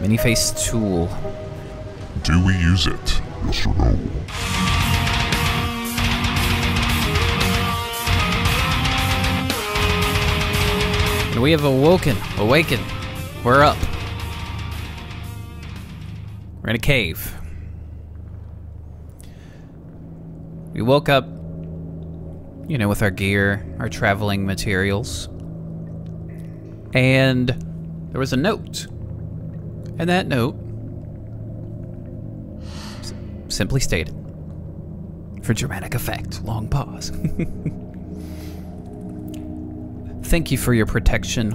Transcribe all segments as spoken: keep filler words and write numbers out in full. Many-faced tool. Do we use it? Yes or no? And we have awoken. Awaken. We're up. We're in a cave. We woke up, you know, with our gear, our traveling materials. And there was a note. And that note simply stated, for dramatic effect, long pause. Thank you for your protection.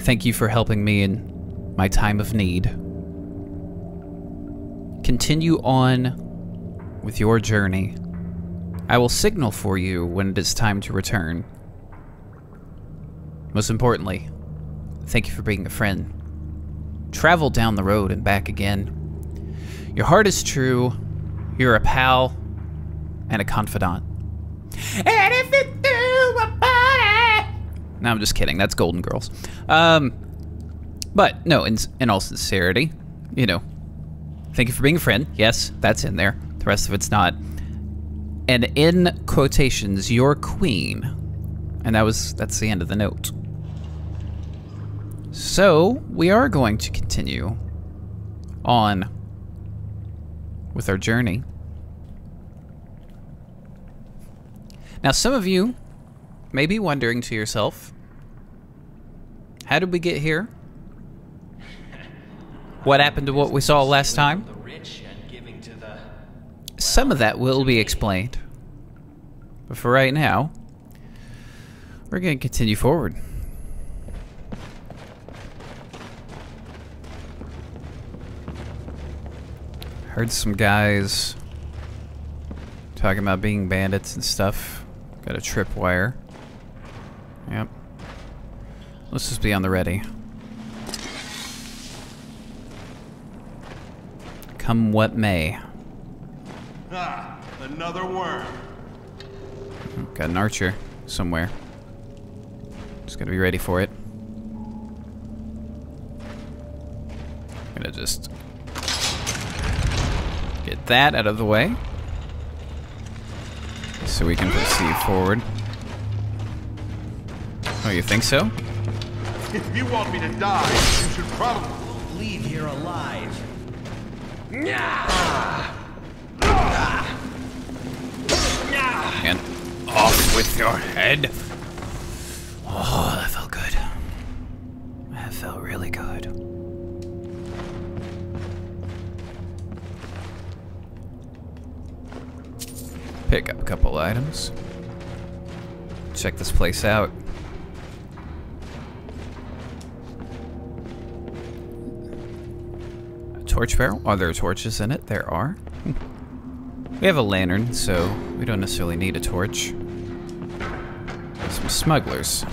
Thank you for helping me in my time of need. Continue on with your journey. I will signal for you when it is time to return. Most importantly, thank you for being a friend. Travel down the road and back again. Your heart is true. You're a pal and a confidant. And if it threw a party. No, I'm just kidding. That's Golden Girls. Um, but no, in, in all sincerity, you know, thank you for being a friend. Yes, that's in there. The rest of it's not. And in quotations, your queen. And that was, that's the end of the note. So, we are going to continue on with our journey. Now, some of you may be wondering to yourself, how did we get here? What happened to what we saw last time? Some of that will be explained. But for right now, we're going to continue forward. Heard some guys talking about being bandits and stuff. Got a tripwire. Yep. Let's just be on the ready. Come what may. Ah, another worm. Got an archer somewhere. Just gotta be ready for it. I'm gonna just get that out of the way, so we can proceed forward. Oh, you think so? If you want me to die, you should probably leave here alive. And off with your head. Oh, that felt good. That felt really good. Pick up a couple items. Check this place out. A torch barrel? Are there torches in it? There are. We have a lantern, so we don't necessarily need a torch. Some smugglers.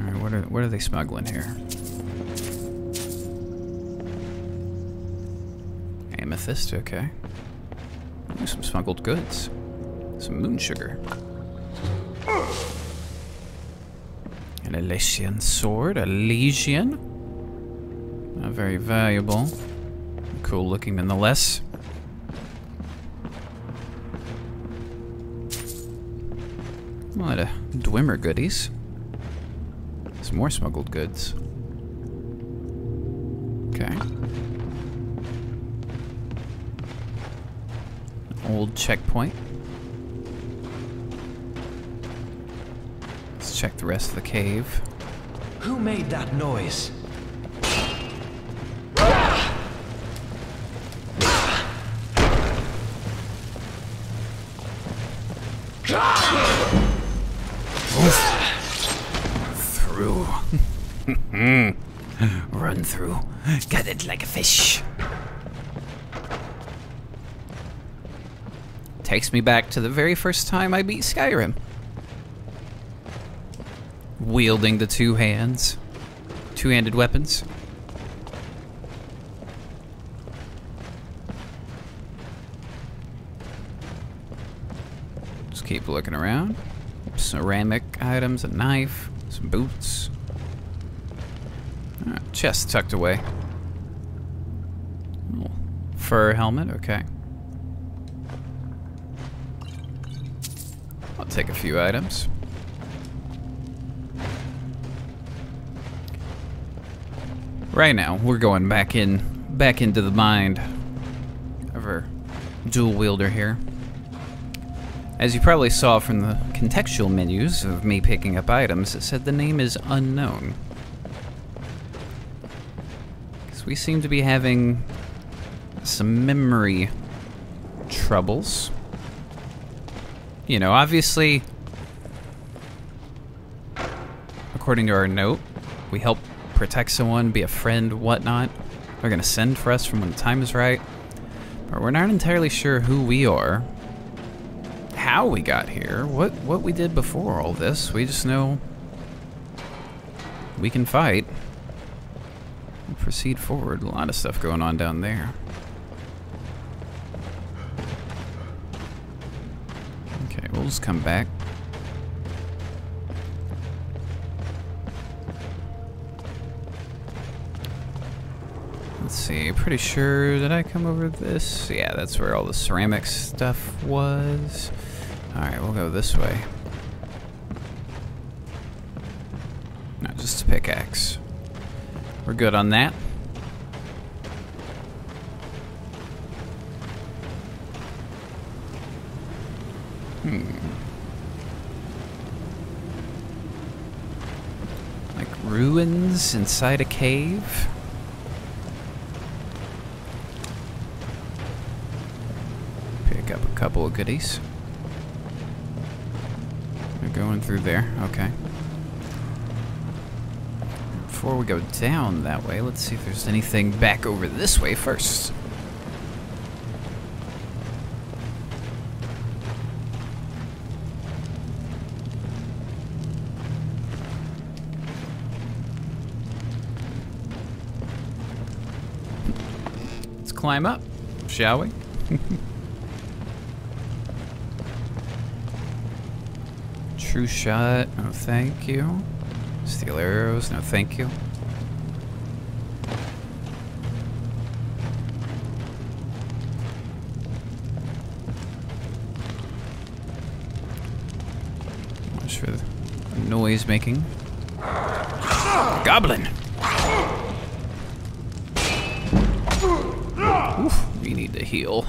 Alright, what are, what are they smuggling here? Amethyst, okay. Ooh, some smuggled goods. Some moon sugar. An Elysian sword, Elysian. Not very valuable. Cool looking nonetheless. A lot of Dwimmer goodies. Some more smuggled goods. Okay. An old checkpoint. Let's check the rest of the cave. Who made that noise? Run through. Got it like a fish. Takes me back to the very first time I beat Skyrim. Wielding the two hands. Two-handed weapons. Just keep looking around. Ceramic items, a knife, some boots. Chest tucked away. fur helmet, okay. I'll take a few items. Right now, we're going back in, back into the mind of our dual wielder here. As you probably saw from the contextual menus of me picking up items, it said the name is unknown. Because we seem to be having some memory troubles. You know, obviously, according to our note, we help protect someone, be a friend, whatnot. They're gonna send for us from when the time is right. But we're not entirely sure who we are, how we got here, what what we did before all this. We just know we can fight and proceed forward. A lot of stuff going on down there. Okay, we'll just come back. Let's see, pretty sure, did I come over this? Yeah, that's where all the ceramic stuff was. Alright, we'll go this way. Not just a pickaxe. We're good on that. Hmm. Like ruins inside a cave? Pick up a couple of goodies. Going through there, okay. Before we go down that way, let's see if there's anything back over this way first. Let's climb up, shall we? True shot, no thank you. Steel arrows, no thank you. Watch for the noise making. Goblin! Oof, we need to heal.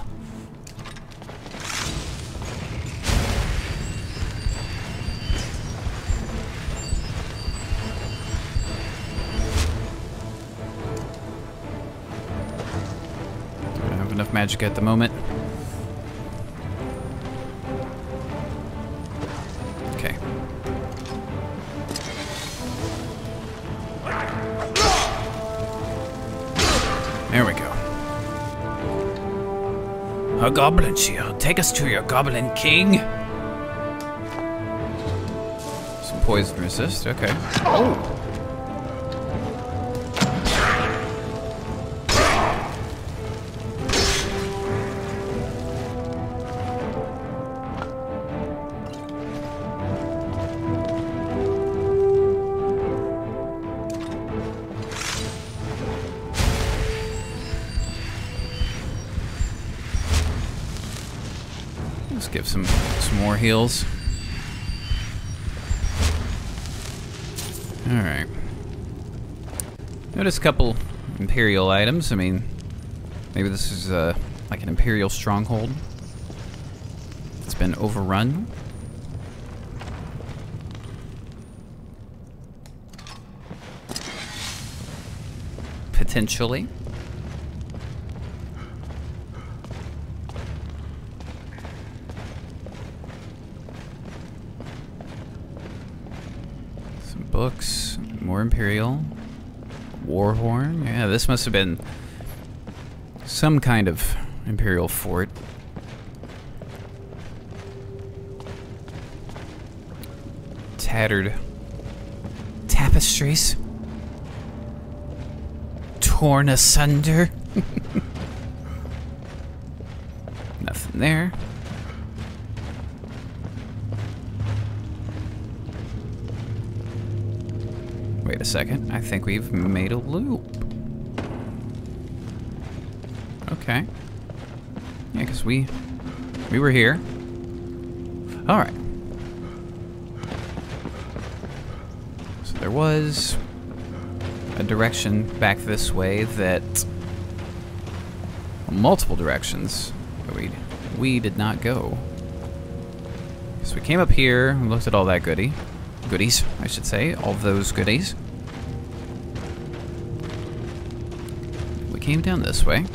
Magic at the moment. Okay. There we go. A goblin shield. Take us to your goblin king. Some poison resist. Okay. Oh. Let's give some, some more heals. Alright. Notice a couple Imperial items. I mean, maybe this is uh, like an Imperial stronghold. It's been overrun. Potentially. Books, more Imperial, war horn. Yeah, this must have been some kind of Imperial fort. Tattered tapestries, torn asunder. Nothing there. Wait a second, I think we've made a loop. Okay. Yeah, because we, we were here. All right. So there was a direction back this way that... multiple directions. But we, we did not go. So we came up here and looked at all that goodie. Goodies, I should say. All those goodies. We came down this way.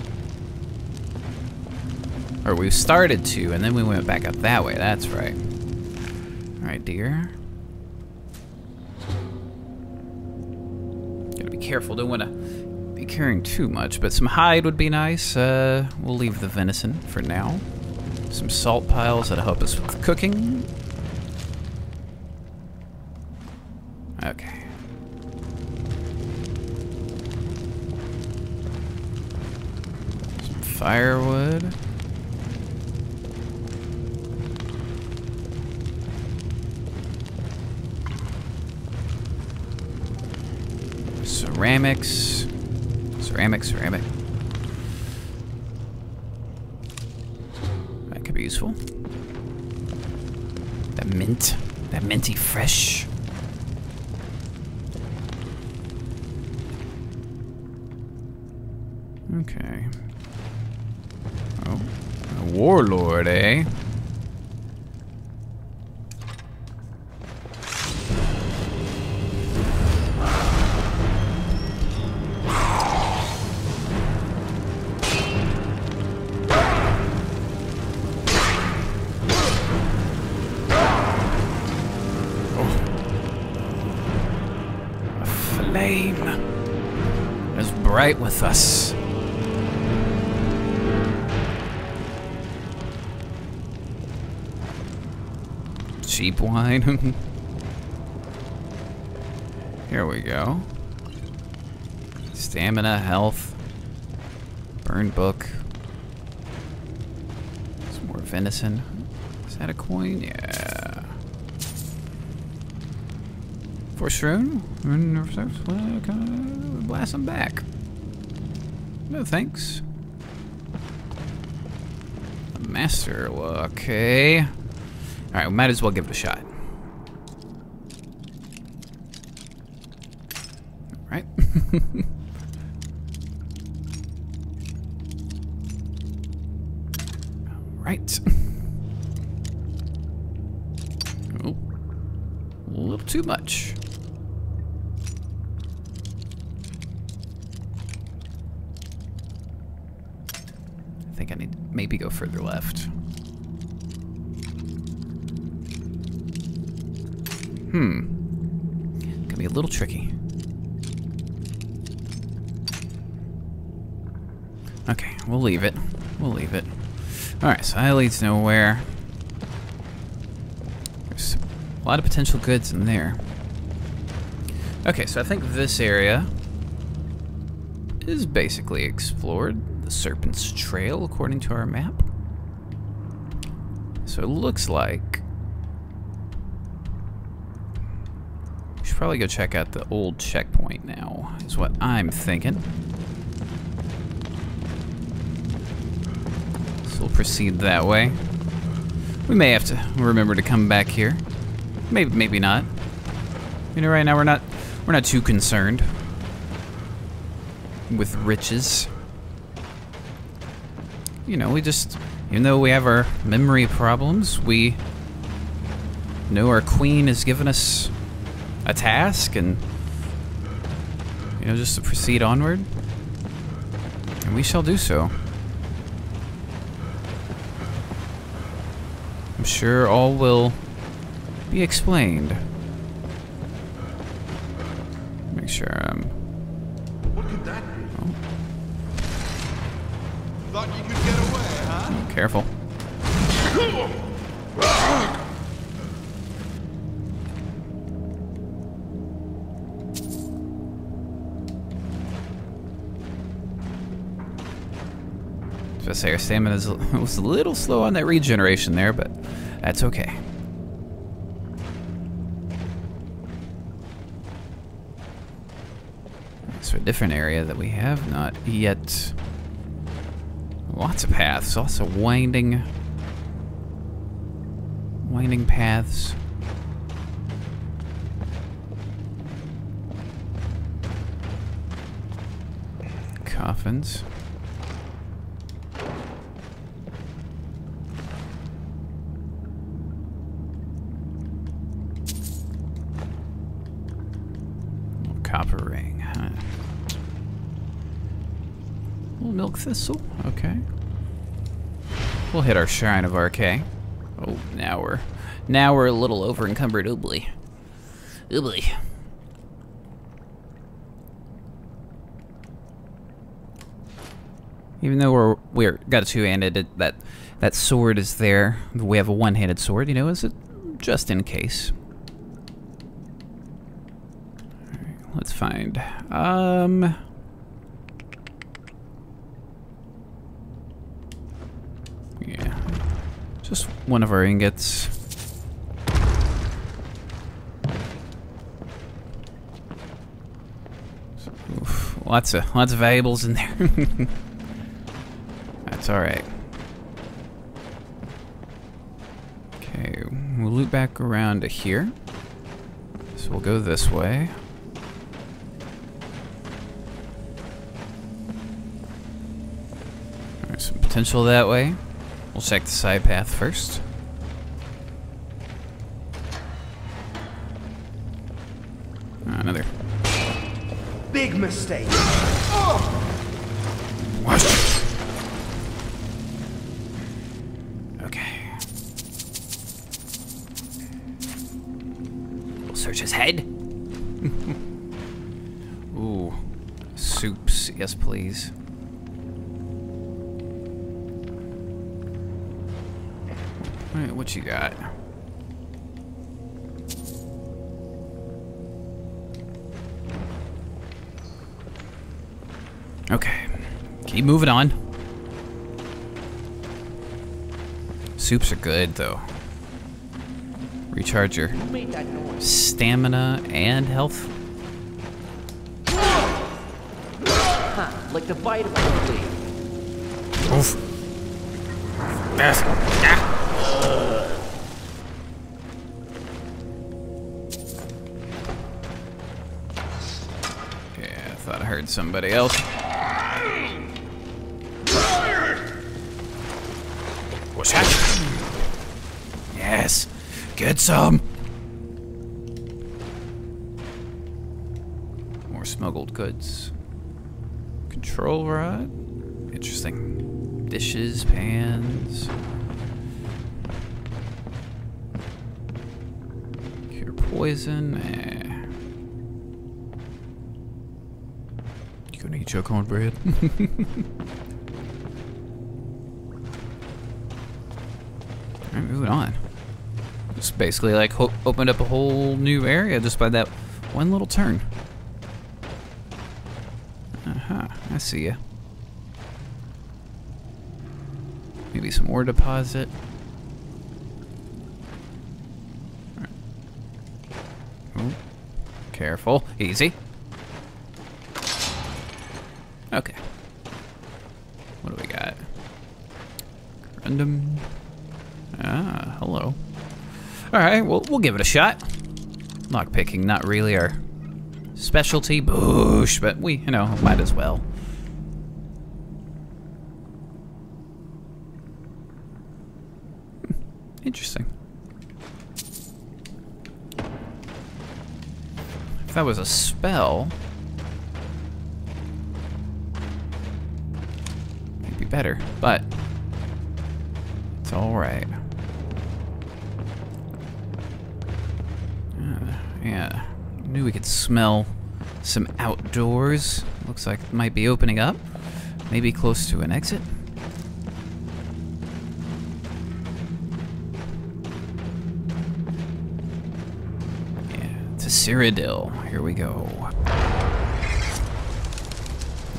Or we started to, and then we went back up that way. That's right. All right, dear. Gotta be careful. Don't want to be carrying too much, but some hide would be nice. Uh, we'll leave the venison for now. Some salt piles that'll help us with cooking. Okay. Some firewood. Ceramics, ceramic, ceramic. That could be useful. That mint, that minty fresh. Okay. Oh, a warlord, eh? Right with us. Cheap wine. Here we go. Stamina, health, burn book. Some more venison. Is that a coin? Yeah. For shroom? Blast them back. No thanks. A master, okay. All right, we might as well give it a shot. All right. All right. Oh, a little too much. Maybe go further left. Hmm. Gonna be a little tricky. Okay, we'll leave it. We'll leave it. Alright, so that leads nowhere. There's a lot of potential goods in there. Okay, so I think this area is basically explored. The Serpent's Trail, according to our map. So it looks like we should probably go check out the old checkpoint now, is what I'm thinking. So we'll proceed that way. We may have to remember to come back here. Maybe, maybe not. You know, right now we're not we're not too concerned with riches. You know, we just, even though we have our memory problems, we know our queen has given us a task and, you know, just to proceed onward. And we shall do so. I'm sure all will be explained. Make sure I'm... What could that be? Oh. Thought you could get away, huh? Oh, careful. Just to say, our stamina was a little slow on that regeneration there, but that's okay. So a different area that we have not yet Lots of paths, lots of winding, winding paths. Coffins. Copper ring, huh? Little milk thistle, okay. We'll hit our Shrine of R K. Oh, now we're now we're a little over encumbered. Oobly. Oobly. Even though we're we're got a two-handed, that that sword is there. We have a one-handed sword, you know, is it just in case. Let's find, um... yeah, just one of our ingots. Oof, lots of, lots of valuables in there. That's alright. Okay, we'll loop back around to here. So we'll go this way. Some potential that way. We'll check the side path first. Ah, another. Big mistake. Oh. What? Okay. We'll search his head. Ooh. Soups, yes please. Alright, what you got? Okay. Keep moving on. Soups are good, though. Recharge your stamina and health. Huh, like the vitamin D. Oof. Yes. Ah. Heard somebody else. What's that? Yes, get some. More smuggled goods. Control rod. Interesting. Dishes, pans. Cure poison. Eh. Gonna eat your cornbread. Alright, moving on. It's basically like ho opened up a whole new area just by that one little turn. Uh-huh, I see ya. Maybe some ore deposit. Alright. Oh, careful, easy. Okay. What do we got? Random. Ah, hello. Alright, well, we'll give it a shot. Lockpicking, not really our specialty, boosh, but we, you know, might as well. Hmm, interesting. If that was a spell, better, but it's alright. Uh, yeah, knew we could smell some outdoors. Looks like it might be opening up. Maybe close to an exit. Yeah, to Cyrodiil. Here we go.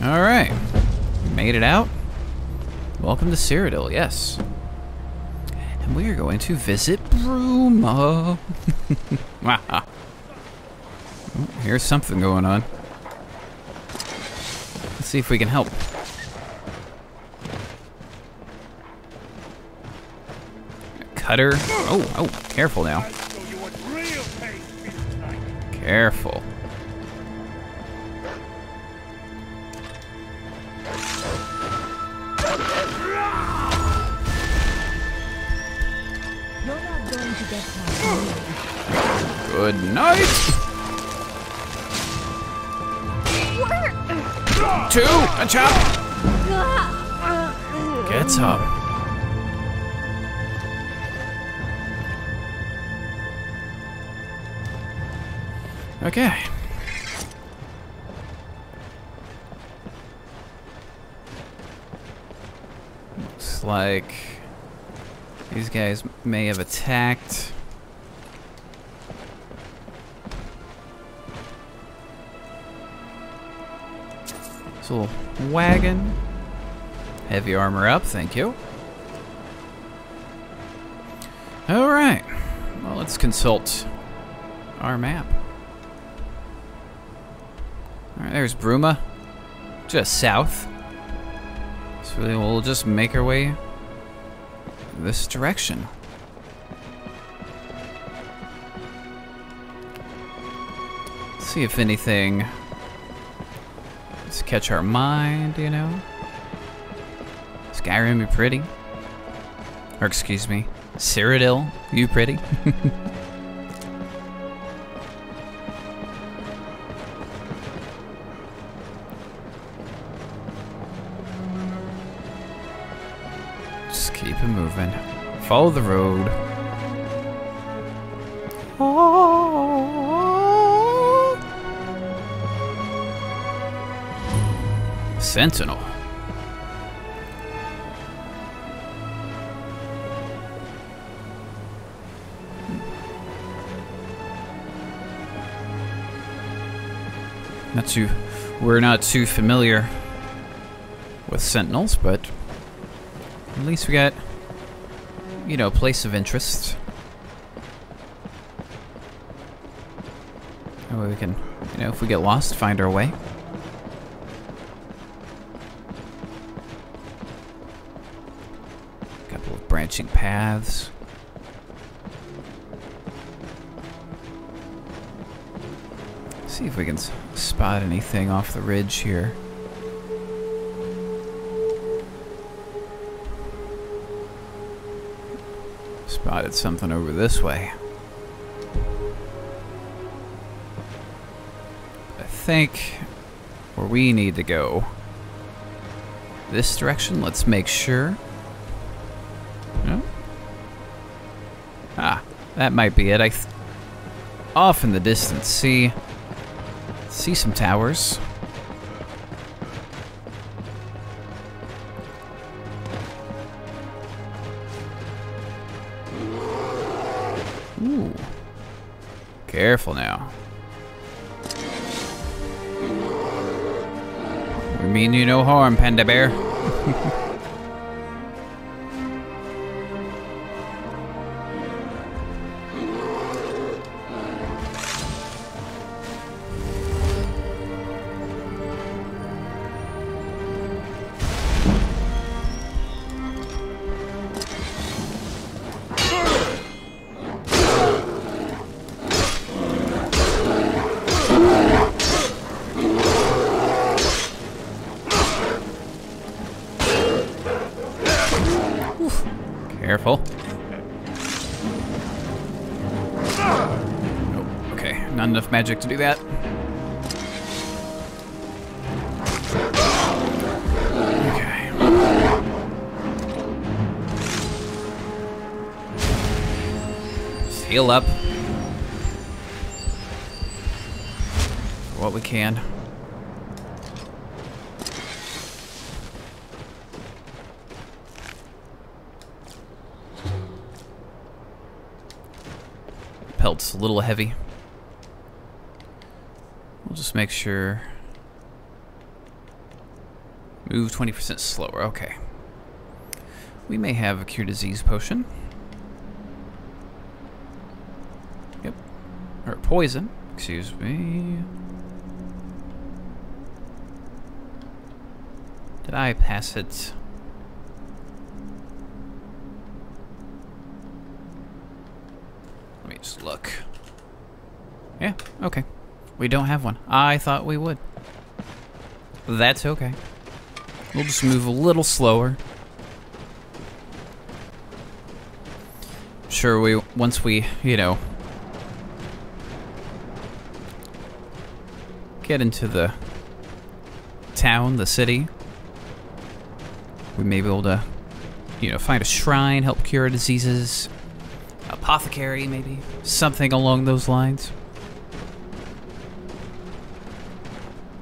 Alright, made it out. Welcome to Cyrodiil, yes. And we are going to visit Bruma. Wow. Here's something going on. Let's see if we can help. cutter. Oh, oh, careful now. Careful. Good night. Two, a chop. Gets up. Okay. Looks like these guys may have attacked. Little wagon. Heavy armor up, thank you. All right, well, let's consult our map. All right, there's Bruma, just south. So we'll just make our way this direction. Let's see if anything catch our mind, you know? Skyrim, you pretty. Or excuse me, Cyrodiil, you pretty. Just keep it moving. Follow the road. Sentinel. Not too, we're not too familiar with sentinels, but at least we got, you know, a place of interest. That way we can, you know, if we get lost, find our way. Branching paths. Let's see if we can spot anything off the ridge here. Spotted something over this way. I think where we need to go this direction. Let's make sure. That might be it. I th off in the distance, see, see some towers. Ooh, careful now. We mean you no harm, Panda Bear. Careful. Oh, okay, not enough magic to do that. Okay. Just heal up. What we can. Pelt's a little heavy. We'll just make sure. Move twenty percent slower, okay. We may have a cure disease potion. Yep, or poison, excuse me. Did I pass it? Just look. Yeah, okay. We don't have one. I thought we would. That's okay. We'll just move a little slower. I'm sure we, once we, you know, get into the town, the city, we may be able to, you know, find a shrine, help cure diseases, apothecary maybe, something along those lines.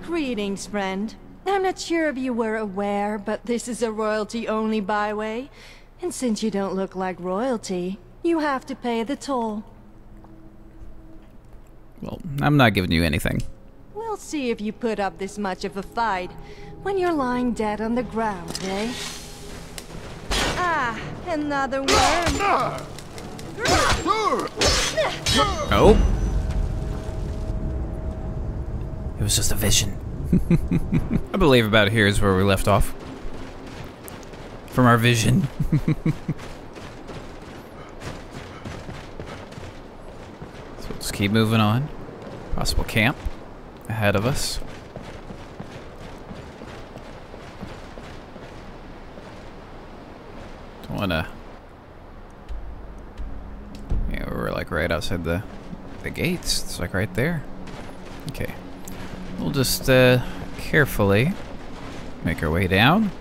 Greetings, friend. I'm not sure if you were aware, but this is a royalty-only byway. And since you don't look like royalty, you have to pay the toll. Well, I'm not giving you anything. We'll see if you put up this much of a fight when you're lying dead on the ground, eh? Ah, another worm. Oh. It was just a vision. I believe about here is where we left off from our vision. So let's keep moving on. Possible camp ahead of us. Don't wanna. Yeah, we're like right outside the the gates. It's like right there. Okay. We'll just uh, carefully make our way down.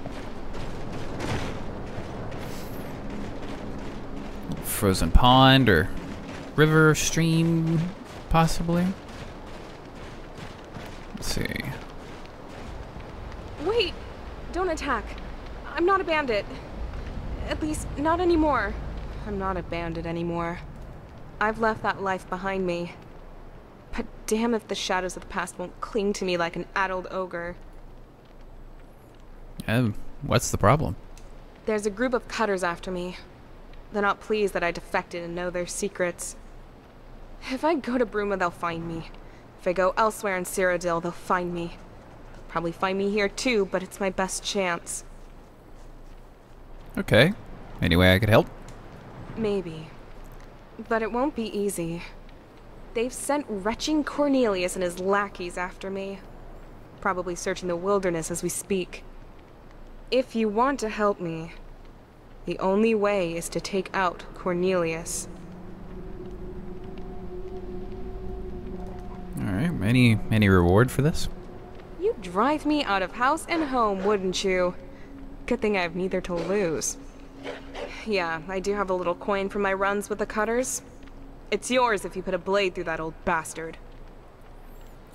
Frozen pond or river, stream, possibly. Let's see. Wait! Don't attack. I'm not a bandit. At least, not anymore. I'm not a bandit anymore. I've left that life behind me. But damn if the shadows of the past won't cling to me like an addled ogre. Um, what's the problem? There's a group of cutters after me. They're not pleased that I defected and know their secrets. If I go to Bruma, they'll find me. If I go elsewhere in Cyrodiil, they'll find me. They'll probably find me here too, but it's my best chance. Okay. Any way I could help? Maybe. But it won't be easy. They've sent wretching Cornelius and his lackeys after me. Probably searching the wilderness as we speak. If you want to help me, the only way is to take out Cornelius. Alright, any, any reward for this? You'd drive me out of house and home, wouldn't you? Good thing I have neither to lose. Yeah, I do have a little coin from my runs with the cutters. It's yours if you put a blade through that old bastard.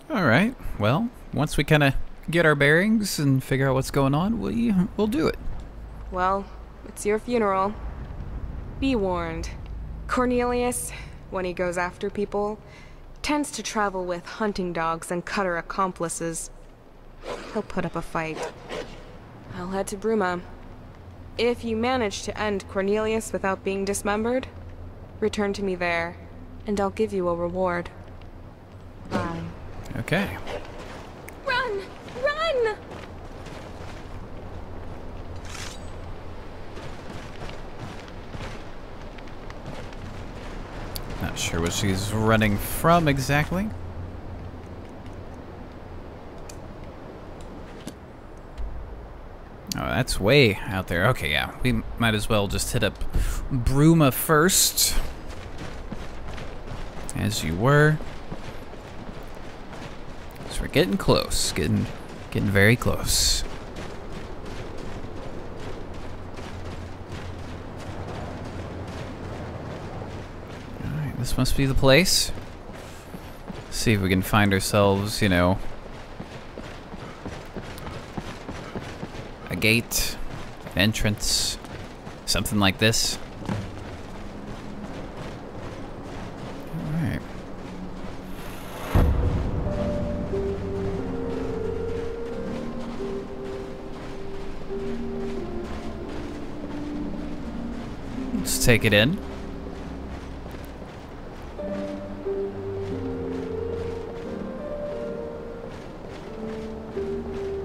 Alright, well, once we kind of get our bearings and figure out what's going on, we, we'll do it. Well, it's your funeral. Be warned. Cornelius, when he goes after people, tends to travel with hunting dogs and cutter accomplices. He'll put up a fight. I'll head to Bruma. If you manage to end Cornelius without being dismembered, return to me there, and I'll give you a reward. Bye. Okay. Run! Run! Not sure what she's running from exactly. Oh, that's way out there. Okay, yeah. We might as well just hit up Bruma first. As you were. So we're getting close. Getting getting very close. Alright, this must be the place. Let's see if we can find ourselves, you know, a gate, entrance, something like this. Alright. Let's take it in.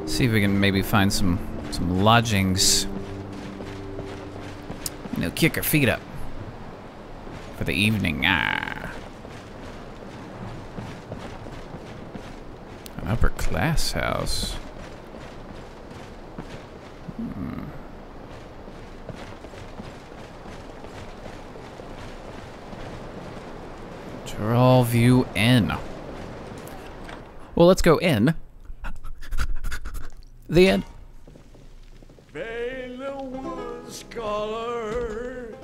See if we can maybe find some Some lodgings. You know, kick her feet up for the evening. Ah. Upper class house. Hmm. Jural View N. Well, let's go in. The end. Baileywood scholar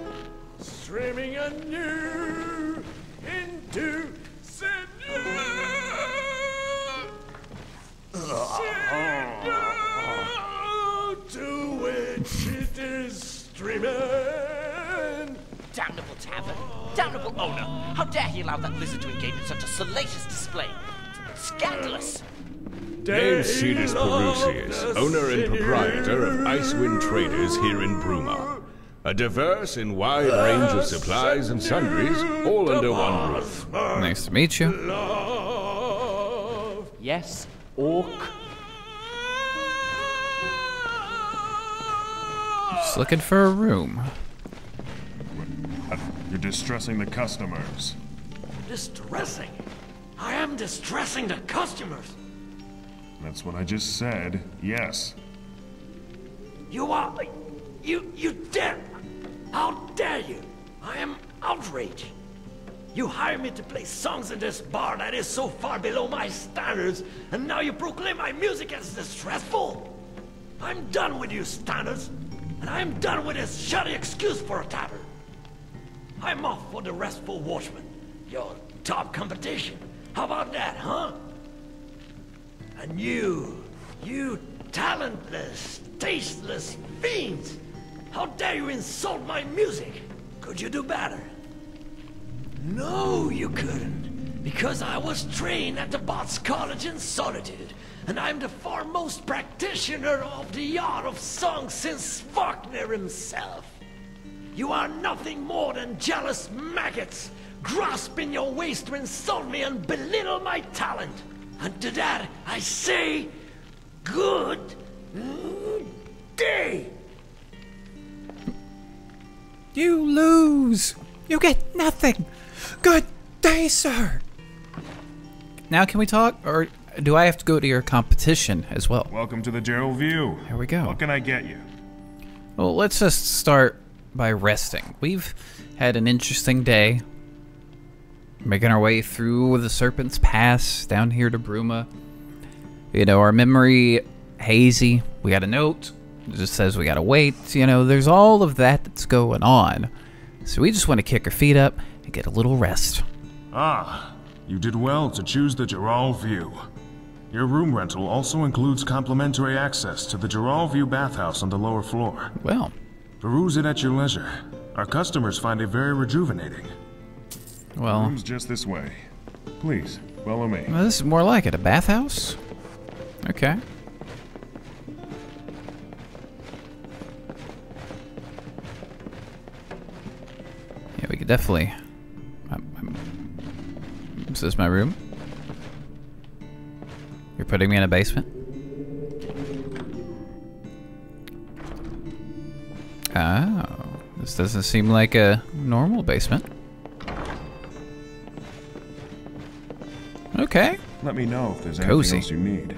streaming anew into Cinder. Cinder, to which it is streaming. Damnable tavern, damnable owner. How dare he allow that lizard to engage in such a salacious display? Scandalous. Named Cedis Perusius, owner and proprietor of Icewind Traders here in Bruma. A diverse and wide range of supplies and sundries, all under one roof. Nice to meet you. Yes, orc. Just looking for a room. You're distressing the customers. Distressing? I am distressing the customers. That's what I just said. Yes. You are... You... You dare... How dare you? I am outraged. You hired me to play songs in this bar that is so far below my standards, and now you proclaim my music as distressful? I'm done with you standards, and I'm done with this shoddy excuse for a tavern. I'm off for the restful watchman, your top competition. How about that, huh? And you, you talentless, tasteless fiends! How dare you insult my music? Could you do better? No, you couldn't, because I was trained at the Bots College in Solitude, and I'm the foremost practitioner of the art of song since Faulkner himself. You are nothing more than jealous maggots, grasping your waist to insult me and belittle my talent. And to that, I say, good day. You lose. You get nothing. Good day, sir. Now can we talk, or do I have to go to your competition as well? Welcome to the Jural View. Here we go. What can I get you? Well, let's just start by resting. We've had an interesting day. Making our way through the Serpent's Pass, down here to Bruma. You know, our memory, hazy. We got a note. It just says we gotta wait. You know, there's all of that that's going on. So we just want to kick our feet up and get a little rest. Ah, you did well to choose the Jural View. Your room rental also includes complimentary access to the Jural View bathhouse on the lower floor. Well. Peruse it at your leisure. Our customers find it very rejuvenating. Well, room's just this way. Please, follow me. Well, this is more like it. A bathhouse? Okay. Yeah, we could definitely... I'm, I'm, is this my room? You're putting me in a basement? Oh. This doesn't seem like a normal basement. Okay. Let me know if there's anything Cozy. else you need.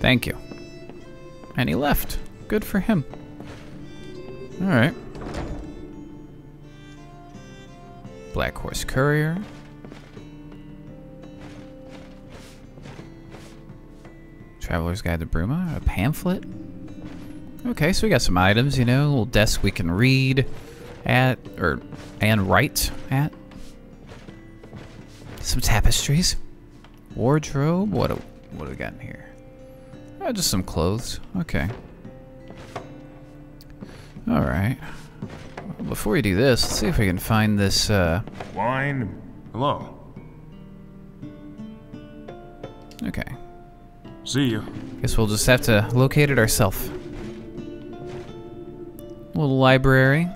Thank you. And he left. Good for him. All right. Black Horse Courier. Traveler's Guide to Bruma. A pamphlet. Okay, so we got some items, you know, a little desk we can read at, or and write at. Some tapestries, wardrobe. What do, what do we got in here? Oh, just some clothes. Okay. All right. Before we do this, let's see if we can find this. Uh... Wine. Hello. Okay. See you. Guess we'll just have to locate it ourselves. Little library.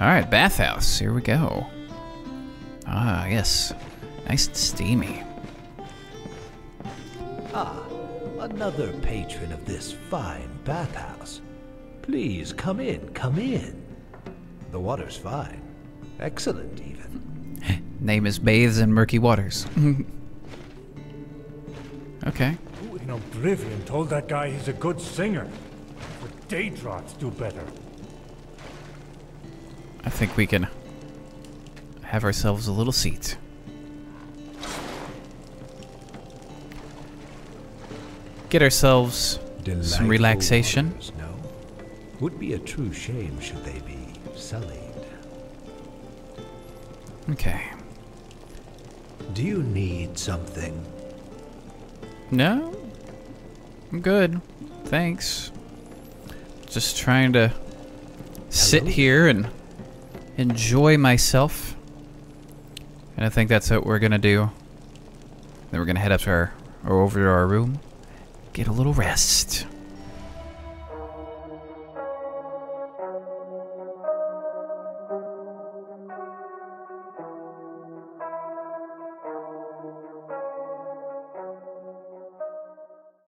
Alright, bathhouse. Here we go. Ah, yes. Nice and steamy. Ah, another patron of this fine bathhouse. Please, come in, come in. The water's fine. Excellent, even. Name is Bathes in Murky Waters. Okay. Who in Oblivion told that guy he's a good singer? But Daedroths do better. I think we can have ourselves a little seat. Get ourselves Delightful some relaxation. Waters, no? Would be a true shame should they be sullied. Okay. Do you need something? No. I'm good. Thanks. Just trying to sit Hello? here and enjoy myself. And I think that's what we're gonna do. Then we're gonna head up to our, or over to our room. Get a little rest.